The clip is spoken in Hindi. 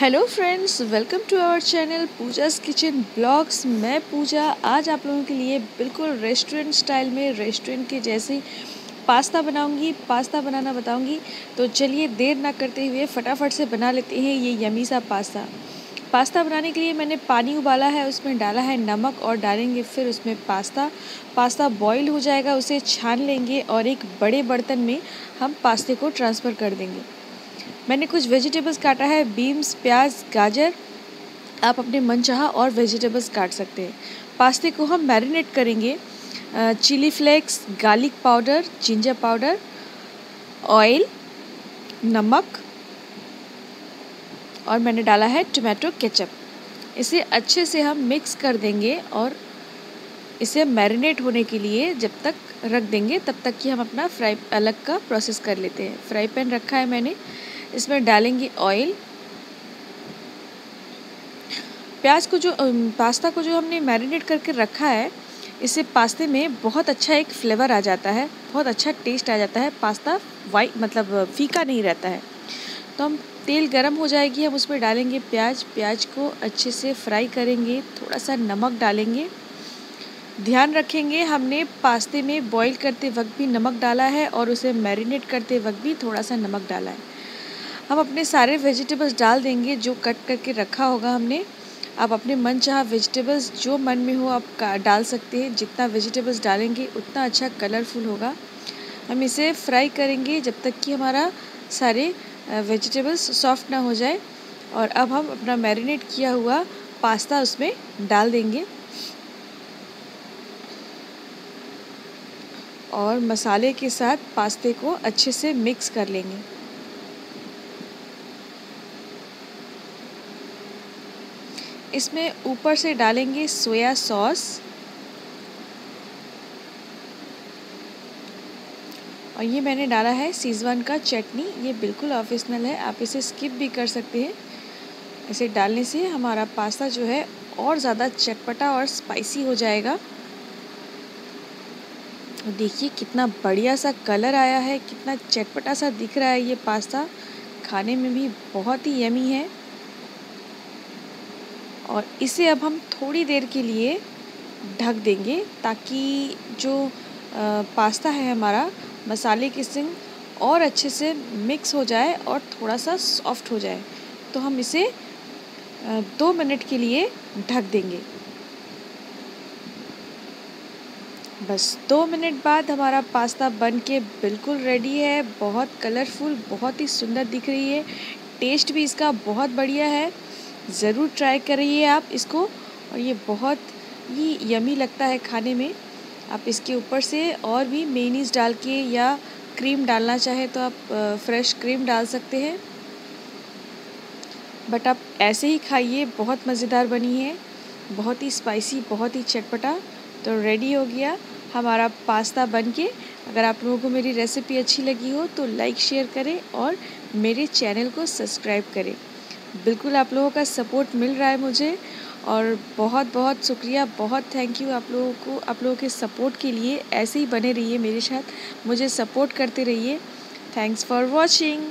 Hello friends, welcome to our channel Pooja's kitchen blogs. मैं पूजा आज आप लोगों के लिए बिल्कुल रेस्टोरेंट स्टाइल में रेस्टोरेंट के जैसे पास्ता बनाना बताऊंगी। तो चलिए देर ना करते हुए फटाफट से बना लेते हैं ये यमी सा पास्ता। पास्ता बनाने के लिए मैंने पानी उबाला है, उसमें डाला है नमक और डालेंगे फिर उसमें पास्ता बॉईल हो जाएगा, उसे छान लेंगे और एक बड़े बर्तन में हम पास्ते को ट्रांसफ़र कर देंगे। मैंने कुछ वेजिटेबल्स काटा है, बीन्स, प्याज, गाजर। आप अपने मनचाहा और वेजिटेबल्स काट सकते हैं। पास्ते को हम मैरिनेट करेंगे chilli flakes, garlic powder, ginger powder, oil, नमक और मैंने डाला है टोमेटो केचप। इसे अच्छे से हम मिक्स कर देंगे और इसे मैरिनेट होने के लिए जब तक रख देंगे तब तक कि हम अपना फ्राई अलग का प्रोसेस कर लेते हैं। फ्राई पैन रखा है मैंने, इसमें डालेंगे ऑयल। प्याज को जो पास्ता को जो हमने मैरिनेट करके रखा है, इससे पास्ते में बहुत अच्छा एक फ्लेवर आ जाता है, बहुत अच्छा टेस्ट आ जाता है। पास्ता वाइट मतलब फीका नहीं रहता है। तो हम तेल गरम हो जाएगी, हम उसमें डालेंगे प्याज। प्याज को अच्छे से फ्राई करेंगे, थोड़ा सा नमक डालेंगे। ध्यान रखेंगे हमने पास्ते में बॉईल करते वक्त भी नमक डाला है और उसे मैरिनेट करते वक्त भी थोड़ा सा नमक डाला है। हम अपने सारे वेजिटेबल्स डाल देंगे जो कट करके रखा होगा हमने। आप अपने मन चाहा वेजिटेबल्स जो मन में हो आप डाल सकते हैं। जितना वेजिटेबल्स डालेंगे उतना अच्छा कलरफुल होगा। हम इसे फ्राई करेंगे जब तक कि हमारा सारे वेजिटेबल्स सॉफ्ट ना हो जाए। और अब हम अपना मैरिनेट किया हुआ पास्ता उसमें डाल देंगे और मसाले के साथ पास्ते को अच्छे से मिक्स कर लेंगे। इसमें ऊपर से डालेंगे सोया सॉस और ये मैंने डाला है सीजवान का चटनी। ये बिल्कुल ऑप्शनल है, आप इसे स्किप भी कर सकते हैं। इसे डालने से हमारा पास्ता जो है और ज़्यादा चटपटा और स्पाइसी हो जाएगा। देखिए कितना बढ़िया सा कलर आया है, कितना चटपटा सा दिख रहा है। ये पास्ता खाने में भी बहुत ही यमी है। और इसे अब हम थोड़ी देर के लिए ढक देंगे ताकि जो पास्ता है हमारा मसाले के संग और अच्छे से मिक्स हो जाए और थोड़ा सा सॉफ्ट हो जाए। तो हम इसे 2 मिनट के लिए ढक देंगे। बस 2 मिनट बाद हमारा पास्ता बन के बिल्कुल रेडी है। बहुत कलरफुल, बहुत ही सुंदर दिख रही है, टेस्ट भी इसका बहुत बढ़िए है। ज़रूर ट्राई करिए आप इसको और ये बहुत ही यमी लगता है खाने में। आप इसके ऊपर से और भी मेयोनीज़ डाल के या क्रीम डालना चाहे तो आप फ्रेश क्रीम डाल सकते हैं, बट आप ऐसे ही खाइए। बहुत मज़ेदार बनी है, बहुत ही स्पाइसी, बहुत ही चटपटा। तो रेडी हो गया हमारा पास्ता बनके। अगर आप लोगों को मेरी रेसिपी अच्छी लगी हो तो लाइक शेयर करें और मेरे चैनल को सब्सक्राइब करें। बिल्कुल आप लोगों का सपोर्ट मिल रहा है मुझे और बहुत बहुत शुक्रिया, बहुत थैंक यू आप लोगों को, आप लोगों के सपोर्ट के लिए। ऐसे ही बने रहिए मेरे साथ, मुझे सपोर्ट करते रहिए। Thanks for watching.